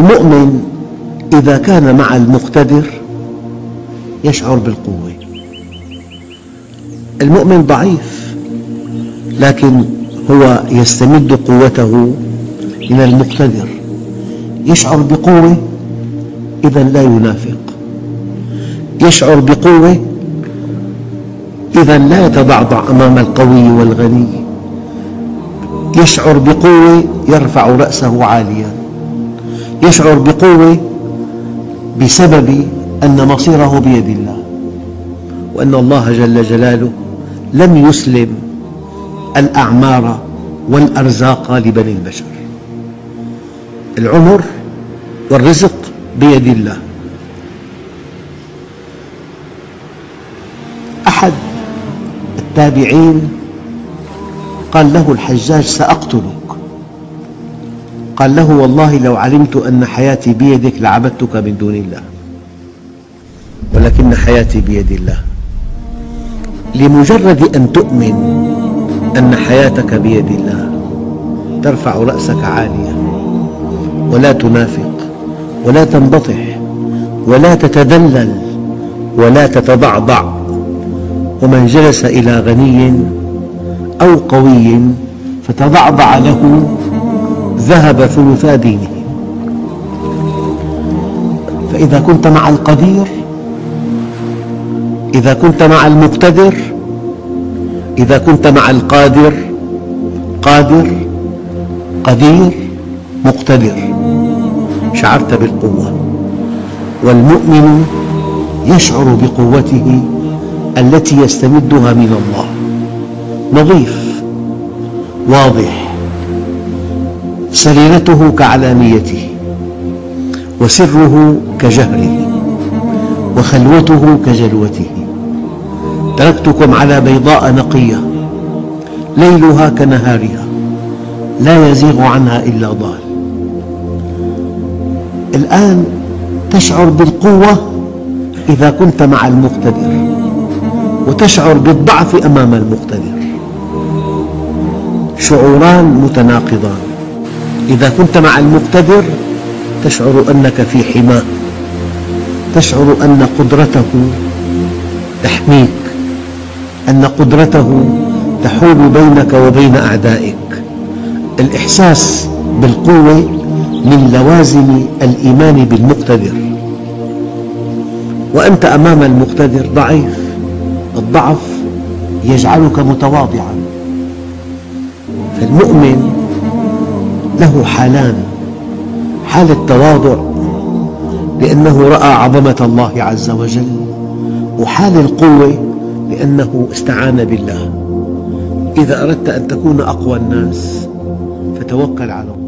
المؤمن إذا كان مع المقتدر يشعر بالقوة. المؤمن ضعيف، لكن هو يستمد قوته من المقتدر، يشعر بقوة، إذا لا ينافق، يشعر بقوة، إذا لا يتضعضع أمام القوي والغني، يشعر بقوة، يرفع رأسه عاليا، يشعر بقوة بسبب أن مصيره بيد الله، وأن الله جل جلاله لم يسلم الأعمار والأرزاق لبني البشر. العمر والرزق بيد الله. أحد التابعين قال له الحجاج: سأقتلك. قال له: والله لو علمت أن حياتي بيدك لعبدتك من دون الله، ولكن حياتي بيد الله. لمجرد أن تؤمن أن حياتك بيد الله ترفع رأسك عاليا، ولا تنافق، ولا تنبطح، ولا تتذلل، ولا تتضعضع. ومن جلس إلى غني أو قوي فتضعضع له ذهب ثلثا دينه. فإذا كنت مع القدير، إذا كنت مع المقتدر، إذا كنت مع القادر، قادر، قدير، مقتدر، شعرت بالقوة. والمؤمن يشعر بقوته التي يستمدها من الله، نظيف، واضح، سريرته كعلانيته، وسره كجهره، وخلوته كجلوته. تركتكم على بيضاء نقية ليلها كنهارها لا يزيغ عنها إلا ضال. الآن تشعر بالقوة إذا كنت مع المقتدر، وتشعر بالضعف أمام المقتدر، شعوران متناقضان. إذا كنت مع المقتدر تشعر أنك في حماه، تشعر أن قدرته تحميك، أن قدرته تحول بينك وبين أعدائك. الإحساس بالقوة من لوازم الإيمان بالمقتدر، وأنت أمام المقتدر ضعيف. الضعف يجعلك متواضعا. فالمؤمن له حالان: حال التواضع لأنه رأى عظمة الله عز وجل، وحال القوة لأنه استعان بالله. إذا أردت أن تكون أقوى الناس فتوكل على الله.